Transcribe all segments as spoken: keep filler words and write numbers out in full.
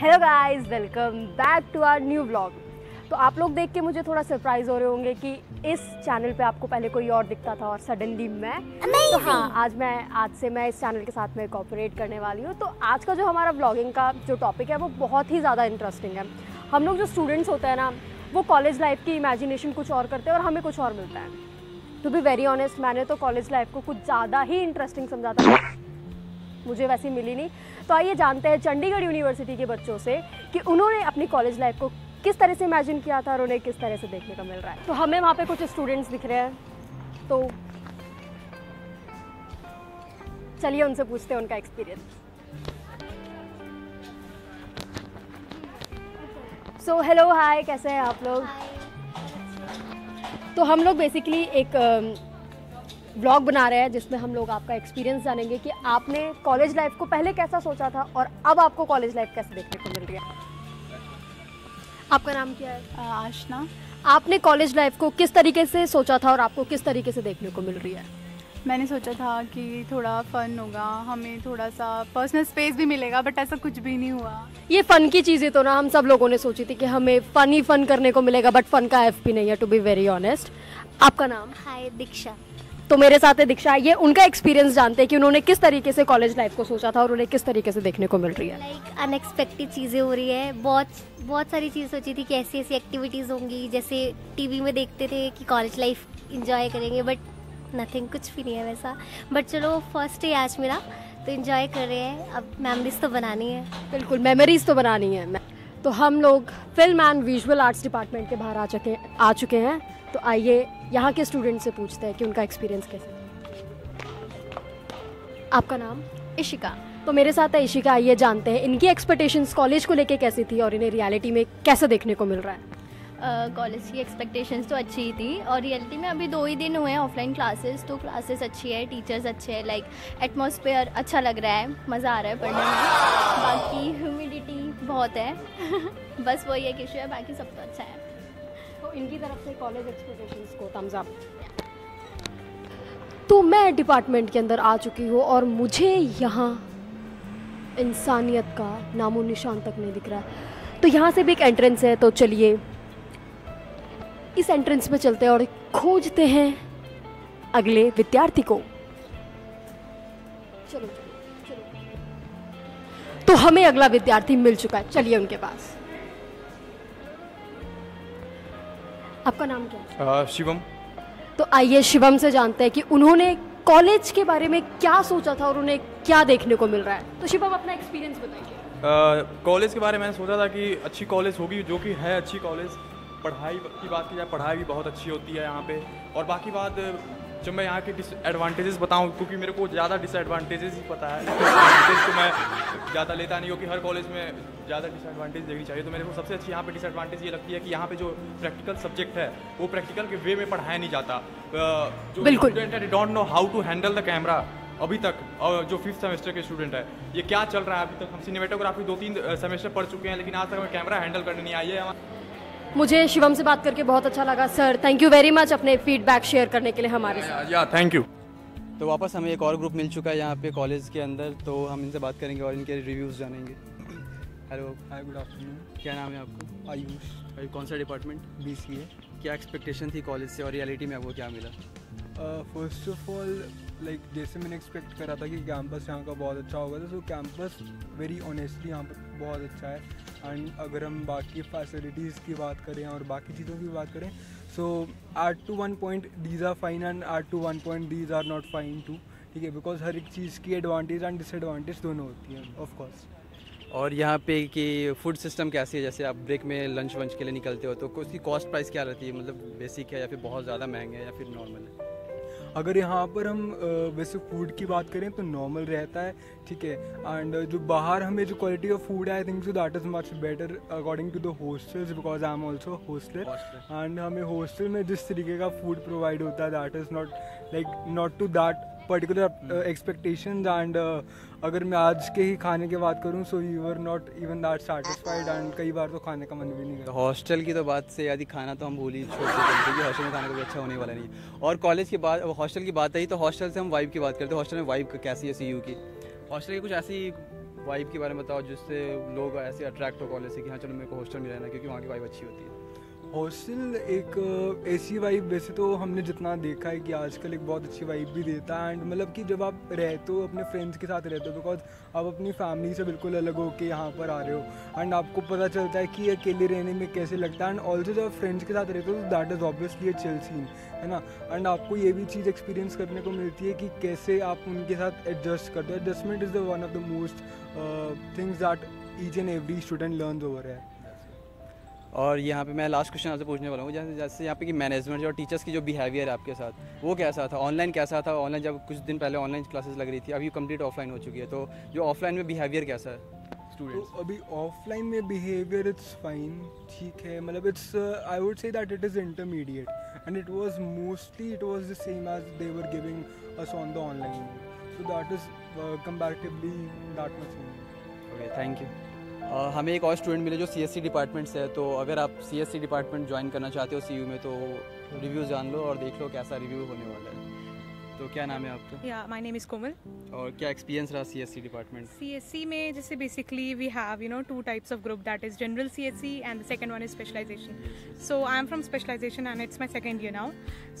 Hello guys, welcome back to our new vlog. तो आप लोग देख के मुझे थोड़ा सरप्राइज़ हो रहे होंगे कि इस चैनल पे आपको पहले कोई और दिखता था और सडनली मैं Amazing. तो हाँ, आज मैं आज से मैं इस चैनल के साथ में कोऑपरेट करने वाली हूँ। तो आज का जो हमारा व्लॉगिंग का जो टॉपिक है वो बहुत ही ज़्यादा इंटरेस्टिंग है। हम लोग जो स्टूडेंट्स होते हैं ना, वो कॉलेज लाइफ की इमेजिनेशन कुछ और करते हैं और हमें कुछ और मिलता है। टू बी वेरी ऑनेस्ट, मैंने तो कॉलेज लाइफ को कुछ ज़्यादा ही इंटरेस्टिंग समझा था, मुझे वैसी मिली नहीं। तो आइए जानते हैं चंडीगढ़ यूनिवर्सिटी के बच्चों से कि उन्होंने अपनी कॉलेज लाइफ को किस तरह से इमेजिन किया था और उन्हें किस तरह से देखने का मिल रहा है। तो हमें वहाँ पे कुछ स्टूडेंट्स दिख रहे हैं, तो चलिए उनसे पूछते हैं उनका एक्सपीरियंस। सो हेलो, हाय, कैसे हैं आप लोग? Hi. तो हम लोग बेसिकली एक ब्लॉग बना रहे हैं जिसमें हम लोग आपका एक्सपीरियंस जानेंगे कि आपने कॉलेज लाइफ को पहले कैसा सोचा था और अब आपको कॉलेज लाइफ कैसे देखने को मिल रही है। आपका नाम क्या है? आशना। आपने कॉलेज लाइफ को किस तरीके से सोचा था और आपको किस तरीके से देखने को मिल रही है? मैंने सोचा था कि थोड़ा फन होगा, हमें थोड़ा सा पर्सनल स्पेस भी मिलेगा, बट ऐसा कुछ भी नहीं हुआ। ये फ़न की चीज़ें तो ना हम सब लोगों ने सोची थी कि हमें फ़न ही फ़न करने को मिलेगा, बट फ़न का एफ भी नहीं है, टू बी वेरी ऑनेस्ट। आपका नाम? हाय, दीक्षा। तो मेरे साथ है दीक्षा। ये उनका एक्सपीरियंस जानते हैं कि उन्होंने किस तरीके से कॉलेज लाइफ को सोचा था और उन्हें किस तरीके से देखने को मिल रही है। लाइक like, अनएक्सपेक्टेड चीज़ें हो रही है। बहुत बहुत सारी चीज़ सोची थी कि ऐसी ऐसी एक्टिविटीज़ होंगी जैसे टीवी में देखते थे कि कॉलेज लाइफ इंजॉय करेंगे, बट नथिंग, कुछ भी नहीं है वैसा। बट चलो, फर्स्ट डे आज मेरा तो इंजॉय कर रहे हैं। अब मेमोरीज तो बनानी है। बिल्कुल, मेमोरीज तो बनानी है। तो हम लोग film and visual arts department के बाहर आ चुके आ चुके हैं। तो आइए यहाँ के स्टूडेंट से पूछते हैं कि उनका एक्सपीरियंस कैसा है। आपका नाम? इशिका। तो मेरे साथ है इशिका। आइए जानते हैं इनकी एक्सपेक्टेशंस कॉलेज को लेके कैसी थी और इन्हें रियलिटी में कैसे देखने को मिल रहा है। कॉलेज uh, की एक्सपेक्टेशंस तो अच्छी ही थी और रियलिटी में अभी दो ही दिन हुए हैं ऑफलाइन क्लासेस, तो क्लासेस अच्छी है, टीचर्स अच्छे हैं, लाइक एटमॉस्फेयर अच्छा लग रहा है, मज़ा आ रहा है पढ़ने में। बाकी ह्यूमिडिटी बहुत है बस वही एक इशू है, बाकी सब तो अच्छा है। तो इनकी तरफ से कॉलेज एक्सपेक्टेशंस को थम्स अप। तो मैं डिपार्टमेंट के अंदर आ चुकी हूँ और मुझे यहाँ इंसानियत का नामो निशान तक नहीं दिख रहा है। तो यहाँ से भी एक एंट्रेंस है, तो चलिए इस एंट्रेंस में चलते हैं और खोजते हैं अगले विद्यार्थी को। चलो चलो। तो हमें अगला विद्यार्थी मिल चुका है, चलिए उनके पास। आपका नाम क्या है? शिवम। तो आइए शिवम से जानते हैं कि उन्होंने कॉलेज के बारे में क्या सोचा था और उन्हें क्या देखने को मिल रहा है। तो शिवम, अपना एक्सपीरियंस बताइए। कॉलेज के बारे में मैंने सोचा था कि अच्छी कॉलेज होगी, जो कि है अच्छी कॉलेज। पढ़ाई की बात की जाए, पढ़ाई भी बहुत अच्छी होती है यहाँ पे। और बाकी बात जब मैं यहाँ के डिसएडवांटेजेस बताऊँ, क्योंकि मेरे को ज़्यादा डिसएडवांटेजेस ही पता है तो मैं ज़्यादा लेता नहीं, क्योंकि हर कॉलेज में ज़्यादा डिसएडवांटेज देखनी चाहिए। तो मेरे को सबसे अच्छी यहाँ पे डिसएडवांटेज ये लगती है कि यहाँ पे जो प्रैक्टिकल सब्जेक्ट है वो प्रैक्टिकल के वे में पढ़ाया नहीं जाता। जो स्टूडेंट है, don't know how to handle the camera अभी तक। और जो फिफ्थ सेमेस्टर के स्टूडेंट है, ये क्या चल रहा है अभी तक। हम सिनेमेटोग्राफी दो तीन सेमेस्टर पढ़ चुके हैं, लेकिन आज तक हमें कैमरा हैंडल करने नहीं आई है। मुझे शिवम से बात करके बहुत अच्छा लगा। Sir, thank you very much अपने फीडबैक शेयर करने के लिए हमारे साथ। या थैंक यू। तो वापस हमें एक और ग्रुप मिल चुका है यहाँ पे कॉलेज के अंदर, तो हम इनसे बात करेंगे और इनके रिव्यूज़ जानेंगे। Hello, hi, good afternoon. क्या नाम है आपका? आयुष। आयुष, कौन सा डिपार्टमेंट? बी सी ए। क्या एक्सपेक्टेशन थी कॉलेज से और रियलिटी में आपको क्या मिला? फर्स्ट ऑफ ऑल, लाइक जैसे मैंने एक्सपेक्ट करा था कि कैंपस यहाँ का बहुत अच्छा होगा, तो कैंपस वेरी ऑनेस्टली यहाँ पर बहुत अच्छा है। एंड अगर हम बाकी फैसिलिटीज़ की बात करें और बाकी चीज़ों की बात करें, so eight to one point these are fine and eight to one point these are not fine too, ठीक है। बिकॉज हर एक चीज़ की एडवांटेज एंड डिसएडवांटेज दोनों होती हैं, ऑफ कोर्स। और यहाँ पे कि फूड सिस्टम कैसी है, जैसे आप ब्रेक में लंच वंच के लिए निकलते हो तो उसकी कॉस्ट प्राइस क्या रहती है? मतलब बेसिक है या फिर बहुत ज़्यादा महंगे है या फिर नॉर्मल है? अगर यहाँ पर हम वैसे फूड की बात करें तो नॉर्मल रहता है, ठीक है। एंड जो बाहर हमें जो क्वालिटी ऑफ फूड है, I think so that is much better according to the hostels, because I am also hosteller. And हमें हॉस्टल में जिस तरीके का फूड प्रोवाइड होता है, that is not like not to that particular expectations. And अगर मैं आज के ही खाने की बात करूँ, so you are not even that satisfied and कई बार तो खाने का मन भी नहीं करता। हॉस्टल की तो बात से याद, खाना तो हम भूल ही छोड़ते हैं क्योंकि हॉस्टल में खाना कभी अच्छा होने वाला नहीं। और कॉलेज की बात, हॉस्टल की बात आई तो हॉस्टल से हम वाइब की बात करते हैं। हॉस्टल में वाइब कैसी है सी यू की? हॉस्टल की कुछ ऐसी वाइब के बारे में बताओ जिससे लोग ऐसे अट्रैक्ट हो कॉलेज से कि हाँ चलो मेरे को हॉस्टल में रहना, क्योंकि वहाँ की वाइब अच्छी होती है। हॉस्टल एक ऐसी वाइब, वैसे तो हमने जितना देखा है कि आजकल एक बहुत अच्छी वाइब भी देता है, एंड मतलब कि जब आप रहते हो अपने फ्रेंड्स के साथ रहते हो, बिकॉज आप अपनी फैमिली से बिल्कुल अलग हो के यहाँ पर आ रहे हो, एंड आपको पता चलता है कि अकेले रहने में कैसे लगता है। एंड ऑल्सो जब फ्रेंड्स के साथ रहते हो तो that is obviously a chill scene, है ना। एंड आपको ये भी चीज़ एक्सपीरियंस करने को मिलती है कि कैसे आप उनके साथ एडजस्ट करते हो। Adjustment is the one of the most things that each and every student learns over है। और यहाँ पे मैं लास्ट क्वेश्चन आपसे पूछने वाला हूँ, जैसे जैसे यहाँ पे कि मैनेजमेंट और टीचर्स की जो बिहेवियर है आपके साथ वो कैसा था, ऑनलाइन कैसा था? ऑनलाइन जब कुछ दिन पहले ऑनलाइन क्लासेस लग रही थी, अभी कंप्लीट ऑफलाइन हो चुकी है, तो जो ऑफलाइन में बिहेवियर कैसा है? तो अभी ऑफलाइन में बिहेवियर इट्स फाइन, ठीक है, मतलब it's I would say that it is intermediate and it was mostly it was the same as they were giving us on the online, so that is comparatively that much. Okay, thank you. हमें एक और student मिले जो सी S C department से है, तो अगर आप C S C department join करना चाहते हो सी यू में तो रिव्यू जान लो और देख लो कैसा रिव्यू होने वाला है। तो क्या नाम है आपका? या माय नेम इज़ कोमल। और क्या एक्सपीरियंस रहा सीएससी डिपार्टमेंट? सीएससी में जैसे basically we have you know two types of group, that is general CSC and the second one is specialization. So I am from specialization and it's my second year now.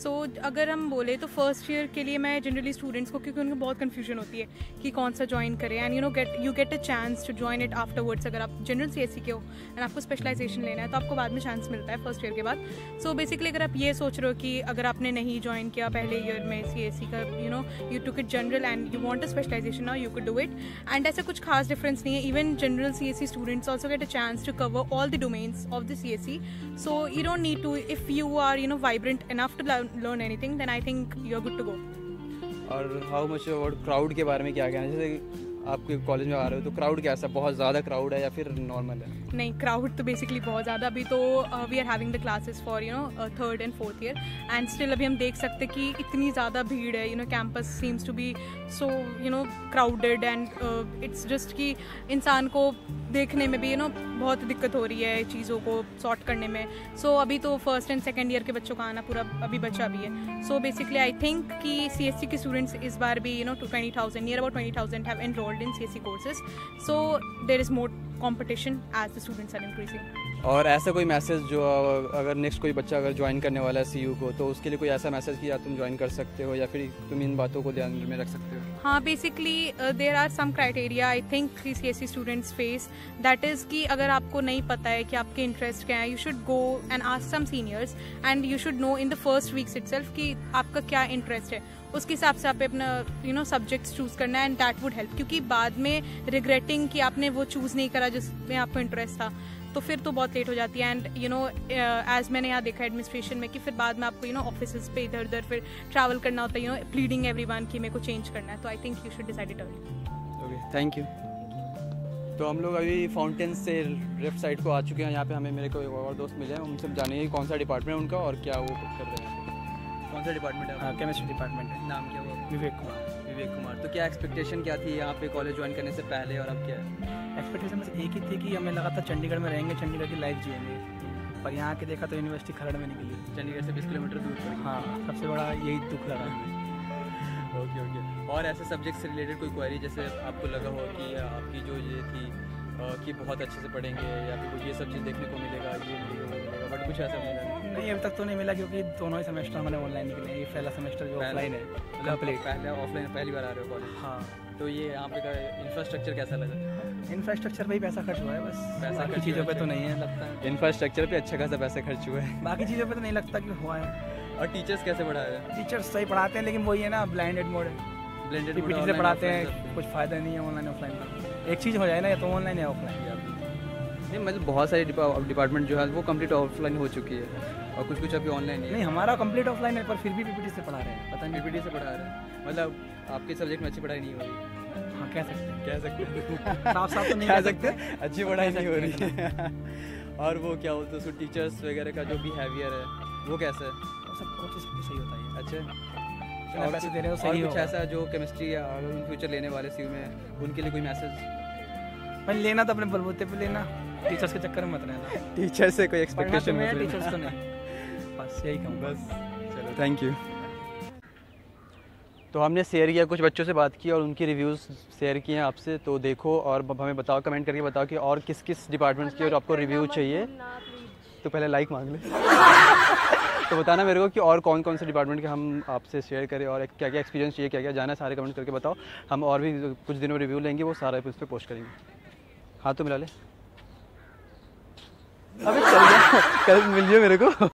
So अगर हम बोले तो first year के लिए मैं generally students को, क्योंकि उनको बहुत कन्फ्यूजन होती है कि कौन सा ज्वाइन करें, and you know get you get a chance to join it afterwards. अगर आप जनरल सीएससी के हो एंड आपको स्पेशलाइजेशन लेना है तो आपको बाद में चांस मिलता है फर्स्ट ईयर के बाद। सो बेसिकली अगर आप ये सोच रहे हो कि अगर आपने नहीं ज्वाइन किया पहले ईयर में CSC, you know you took it general and you want a specialization now, you could do it, and ऐसा कुछ खास difference नहीं है। Even general C S E students also get a chance to cover all the domains of the C S E, so you don't need to, if you are you know vibrant enough to learn anything then I think you're good to go। और how much about crowd के बारे में क्या कहना है? जैसे आपके college में आ रहे हो तो क्राउड कैसा है, बहुत ज़्यादा क्राउड है या फिर नॉर्मल है? नहीं, क्राउड तो बेसिकली बहुत ज़्यादा। अभी तो we are having the classes for you know third and fourth year and still अभी हम देख सकते हैं कि इतनी ज़्यादा भीड़ है। You know campus seems to be so you know crowded and it's just कि इंसान को देखने में भी यू नो बहुत दिक्कत हो रही है चीज़ों को सॉर्ट करने में। सो अभी तो फर्स्ट एंड सेकेंड ईयर के बच्चों का आना पूरा अभी बचा भी है। सो बेसिकली आई थिंक कि सी एस सी के स्टूडेंट्स इस बार भी you know two twenty thousand near about twenty thousand have enrolled in C S E courses, so there is more competition as the students are increasing। और ऐसा कोई message जो अगर नेक्स्ट कोई बच्चा अगर ज्वाइन करने वाला है सी यू को, तो उसके लिए कोई ऐसा मैसेज कि या तुम ज्वाइन कर सकते हो या फिर तुम इन बातों को ध्यान में रख सकते हो? हाँ, basically there are some criteria I think C S C students face, that is कि अगर आपको नहीं पता है कि आपके इंटरेस्ट क्या है, you should go and ask some seniors and you should know in the first weeks itself कि आपका क्या इंटरेस्ट है, उसके हिसाब से आप अपना यू नो सब्जेक्ट्स चूज़ करना है, एंड दैट वुड हेल्प। क्योंकि बाद में रिग्रेटिंग कि आपने वो चूज़ नहीं करा जिसमें आपको इंटरेस्ट था तो फिर तो बहुत लेट हो जाती है। एंड यू नो एज मैंने यहाँ देखा एडमिनिस्ट्रेशन में कि फिर बाद में आपको यू नो ऑफिस पे इधर उधर फिर ट्रैवल करना होता है, यू नो प्लीडिंग एवरीवन कि मेरे को चेंज करना है। तो I think you should decide it early. Okay, thank you. तो हम लोग अभी फाउंटेन से लेफ्ट साइड को आ चुके हैं। यहाँ पे हमें मेरे को एक और दोस्त मिले हैं, उनसे जानेंगे कौन सा डिपार्टमेंट है उनका और क्या वो कर रहे हैं। कौन सा डिपार्टमेंट है? केमिस्ट्री डिपार्टमेंट है। नाम क्या हुआ? विवेक कुमार। विवेक कुमार, तो क्या एक्सपेक्टेशन क्या थी यहाँ पे कॉलेज ज्वाइन करने से पहले और अब क्या है? एक्सपेक्टेशन बस एक ही थी कि हमें लगा था चंडीगढ़ में रहेंगे, चंडीगढ़ की लाइफ जिएंगे, पर यहाँ के देखा तो यूनिवर्सिटी खरड़ में निकली, चंडीगढ़ से बीस किलोमीटर दूर पर। हाँ, सबसे बड़ा यही दुख लगा हमें। ओके ओके, और ऐसे सब्जेक्ट से रिलेटेड कोई क्वेरी जैसे आपको लगा हो कि आपकी जो ये थी कि बहुत अच्छे से पढ़ेंगे या फिर ये सब चीज़ देखने को मिलेगा, ये मिलेगा, बट कुछ ऐसा मिला नहीं? अभी तक तो नहीं मिला क्योंकि दोनों ही सेमेस्टर हमारे ऑनलाइन निकले, ये पहला सेमेस्टर जो ऑफलाइन है। मतलब पहले ऑफलाइन पहली बार आ रहे हो कॉलेज? हाँ। तो ये यहाँ पे का इंफ्रास्ट्रक्चर कैसा लगा? इंफ्रास्ट्रक्चर पर ही पैसा खर्च हुआ है, बस पैसा खर्च चीज़ों पे तो नहीं है, लगता है इंफ्रास्ट्रक्चर पे अच्छा खासा पैसा खर्च हुआ है, बाकी चीज़ों पे तो नहीं लगता कि हुआ है। और टीचर्स कैसे पढ़ा रहे हैं? टीचर्स सही पढ़ाते हैं, लेकिन वही है ना, ब्लाइंडेड मोड है, ब्लाइंडेड बीपीटी से पढ़ाते हैं, कुछ फ़ायदा नहीं है। ऑनलाइन ऑफलाइन का एक चीज़ हो जाए ना, तो ऑनलाइन या ऑफलाइन नहीं, मतलब बहुत सारे डिपार्टमेंट जो है वो कम्प्लीट ऑफलाइन हो चुकी है और कुछ कुछ अभी ऑनलाइन है। नहीं, हमारा कम्प्लीट ऑफलाइन है पर फिर भी बीपीटी से पढ़ा रहे हैं, पता नहीं बीपीटी से पढ़ा रहे हैं, मतलब आपके सब्जेक्ट में अच्छी पढ़ाई नहीं हो रही। हाँ, कह सकते हैं, कह सकते हैं, साफ साफ तो नहीं कह सकते, अच्छी पढ़ाई नहीं हो रही है। और वो क्या होता है उसको, टीचर्स वगैरह का जो बिहेवियर है वो कैसा है? सब कुछ सही होता है। अच्छा, और पैसे दे रहे हो सही होगा। कुछ ऐसा जो केमिस्ट्री या इन फ्यूचर लेने वाले सी में उनके लिए कोई मैसेज? भाई लेना तो अपने बलबूते पे लेना, टीचर्स के चक्कर में मत रहना। टीचर से कोई एक्सपेक्टेशन नहीं, टीचर्स को नहीं, बस यही कहूँ। बस, चलो, थैंक यू। तो हमने शेयर किया, कुछ बच्चों से बात की और उनकी रिव्यूज़ शेयर किए हैं आपसे। तो देखो और हमें बताओ, कमेंट करके बताओ कि और किस किस डिपार्टमेंट्स की और आपको रिव्यू चाहिए। तो पहले लाइक मांग ले तो बताना मेरे को कि और कौन कौन से डिपार्टमेंट के हम आपसे शेयर करें और क्या क्या एक्सपीरियंस चाहिए, क्या क्या जाना है, सारे कमेंट करके बताओ। हम और भी कुछ दिनों में रिव्यू लेंगे, वो सारा उस पर पोस्ट करेंगे। हाँ तो मिला ले, अभी चल गया, कल मिल जाओ मेरे को।